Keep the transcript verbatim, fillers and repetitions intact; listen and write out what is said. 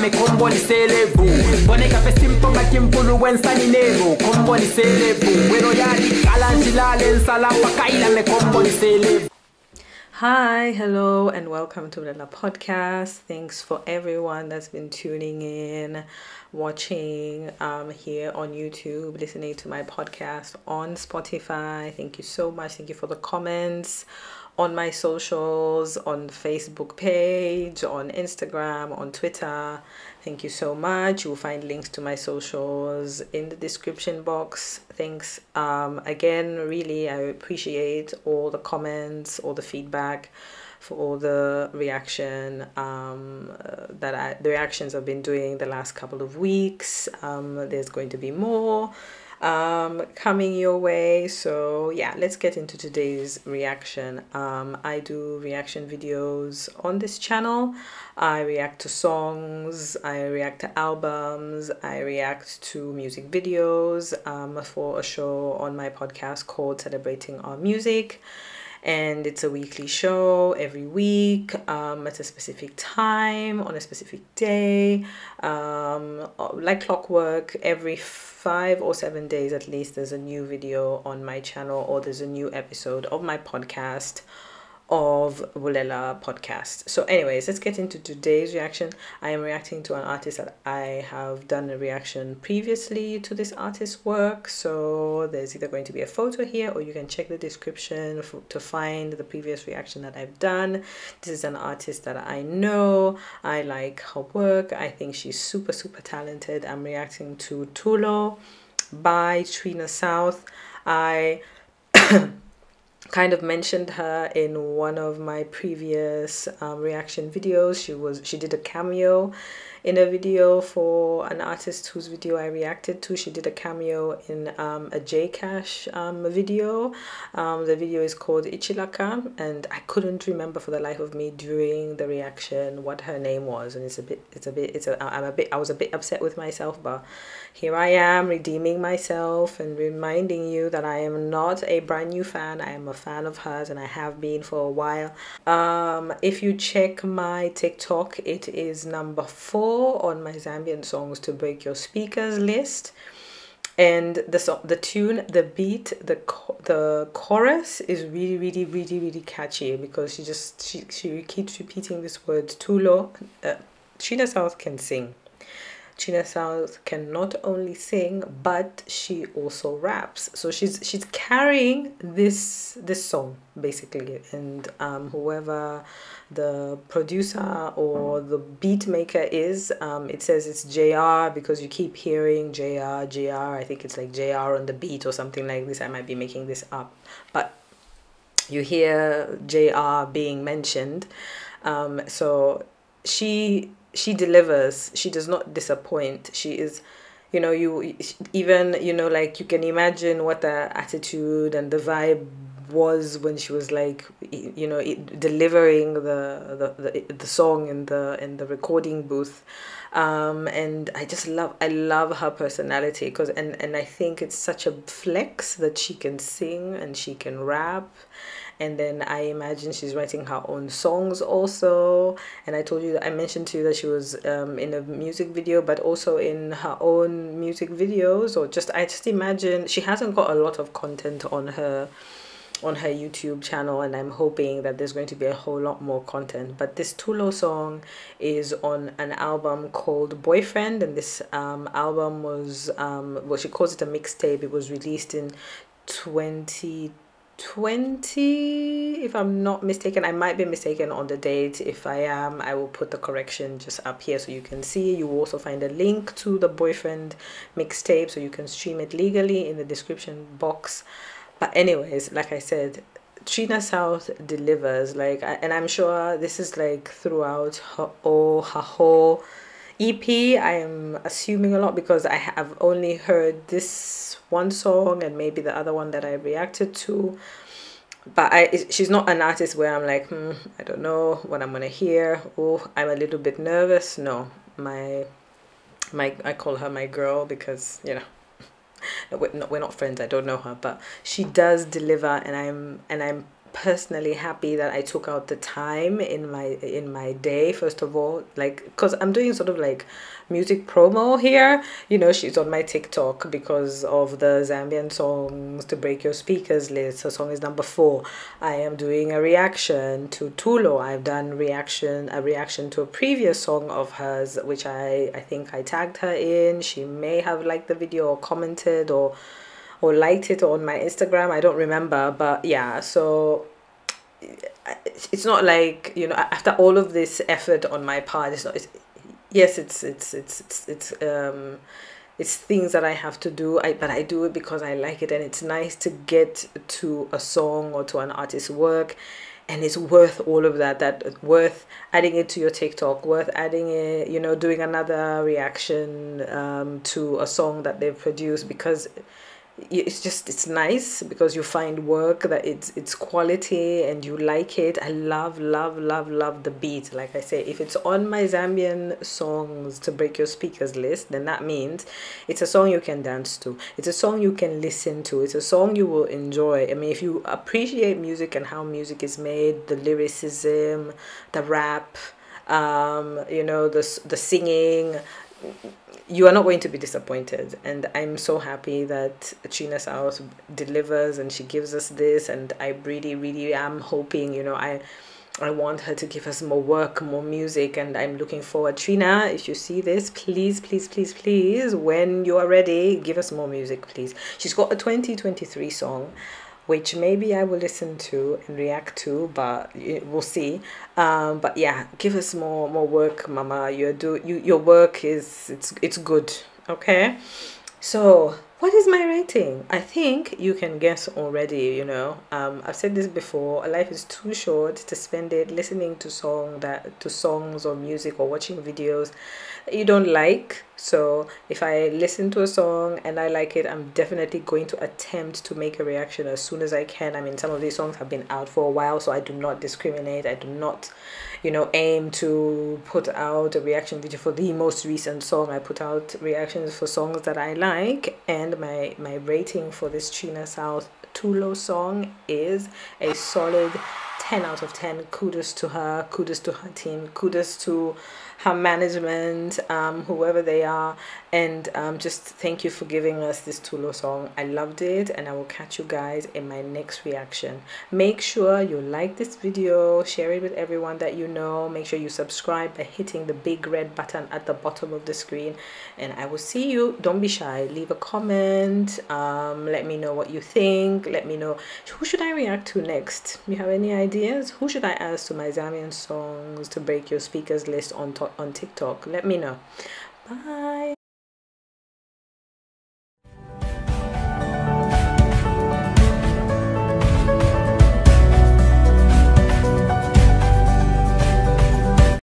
mame kombo ni celebu Bone kafe simpo maki mpulu wensa ni nebo Kombo ni celebu Wero yari kala njilale nsala wakaila me kombo ni celebu Hi, hello and welcome to Mlenda Podcast. Thanks for everyone that's been tuning in, watching um, here on YouTube, listening to my podcast on Spotify. Thank you so much. Thank you for the comments on my socials, on Facebook page, on Instagram, on Twitter. Thank you so much. You'll find links to my socials in the description box. Thanks um, again, really, I appreciate all the comments, all the feedback, for all the reaction um, that I, the reactions I've been doing the last couple of weeks. Um, there's going to be more um coming your way, so yeah, let's get into today's reaction. um I do reaction videos on this channel. I react to songs, I react to albums, I react to music videos um for a show on my podcast called Celebrating Our Music, and it's a weekly show every week um, at a specific time on a specific day, um, like clockwork. Every five or seven days at least there's a new video on my channel, or there's a new episode of my podcast, of Vulela Podcast. So anyways, let's get into today's reaction. I am reacting to an artist that I have done a reaction previously to this artist's work, so there's either going to be a photo here, or you can check the description for, to find the previous reaction that I've done. This is an artist that I know. I like her work. I think she's super super talented. I'm reacting to Tulo by Trina South. I kind of mentioned her in one of my previous um, reaction videos. She was she did a cameo in a video for an artist whose video I reacted to. She did a cameo in um, a J Cash um, video. Um, the video is called Ichilaka, and I couldn't remember for the life of me during the reaction what her name was, and it's a bit it's a bit it's a I'm a bit I was a bit upset with myself, but here I am redeeming myself and reminding you that I am not a brand new fan. I am a fan of hers, and I have been for a while. Um if you check my TikTok, it is number four on my Zambian songs to break your speakers list, and the so the tune, the beat, the cho the chorus is really really really really catchy, because she just she, she keeps repeating this word Tulo. uh, Trina South can sing. Trina South can not only sing, but she also raps. So she's she's carrying this this song basically, and um, whoever the producer or the beat maker is, um, it says it's J R because you keep hearing J R J R. I think it's like J R on the beat or something like this. I might be making this up, but you hear J R being mentioned. Um, so she. She delivers. She does not disappoint. She is, you know, you even, you know, like you can imagine what the attitude and the vibe was when she was like, you know, delivering the the, the, the song in the in the recording booth. Um, and I just love, I love her personality, because and, and I think it's such a flex that she can sing and she can rap. And then I imagine she's writing her own songs also. And I told you that I mentioned to you that she was um, in a music video, but also in her own music videos, or just I just imagine she hasn't got a lot of content on her on her YouTube channel, and I'm hoping that there's going to be a whole lot more content. But this Tulo song is on an album called Boyfriend, and this um, album was um, well, she calls it a mixtape. It was released in twenty twenty, if I'm not mistaken. I might be mistaken on the date. If I am, I will put the correction just up here so you can see. You will also find a link to the Boyfriend mixtape, so you can stream it legally, in the description box. But anyways, like I said, Trina South delivers. Like, and I'm sure this is like throughout her, oh, her whole E P. I am assuming a lot, because I have only heard this one song and maybe the other one that I reacted to. But I, she's not an artist where I'm like, hmm, I don't know what I'm gonna hear. Oh, I'm a little bit nervous. No, my, my, I call her my girl, because, you know, we're not, we're not friends, I don't know her, but she does deliver, and I'm and I'm personally happy that I took out the time in my in my day, first of all, like, because I'm doing sort of like music promo here, you know. She's on my TikTok because of the Zambian songs to break your speakers list. Her song is number four. I am doing a reaction to Tulo. I've done reaction a reaction to a previous song of hers, which I I think I tagged her in. She may have liked the video or commented or or liked it on my Instagram, I don't remember. But yeah, so it's not like, you know, after all of this effort on my part, it's not it's, yes it's it's it's it's it's um it's things that I have to do, I but I do it because I like it, and it's nice to get to a song or to an artist's work, and it's worth all of that, that worth adding it to your TikTok, worth adding it, you know, doing another reaction um to a song that they've produced, because it's just it's nice, because you find work that it's it's quality and you like it. I love love love love the beat. Like I say, if it's on my Zambian songs to break your speakers list, then that means it's a song you can dance to, it's a song you can listen to, it's a song you will enjoy. I mean, if you appreciate music and how music is made, the lyricism, the rap, um you know, the the singing, you are not going to be disappointed. And I'm so happy that Trina South delivers and she gives us this, and I really really am hoping, you know, I I want her to give us more work, more music, and I'm looking forward. Trina, if you see this, please please please please, when you are ready, give us more music, please. She's got a twenty twenty-three song which maybe I will listen to and react to, but we'll see. Um, but yeah, give us more more work, Mama. Your do you your work is it's it's good. Okay. So what is my rating? I think you can guess already. You know, um, I've said this before. Life is too short to spend it listening to song that to songs or music or watching videos that you don't like. So if I listen to a song and I like it, I'm definitely going to attempt to make a reaction as soon as I can. I mean, some of these songs have been out for a while, so I do not discriminate. I do not, you know, aim to put out a reaction video for the most recent song. I put out reactions for songs that I like, and my, my rating for this Trina South Tulo song is a solid ten out of ten. Kudos to her, kudos to her team, kudos to her management, um, whoever they are, and um, just thank you for giving us this Tulo song. I loved it, and I will catch you guys in my next reaction. Make sure you like this video, share it with everyone that you know, make sure you subscribe by hitting the big red button at the bottom of the screen, and I will see you. Don't be shy, leave a comment, um, let me know what you think, let me know who should I react to next. You have any idea? Ideas? Who should I ask to my Zambian songs to break your speakers list on, on TikTok? Let me know. Bye.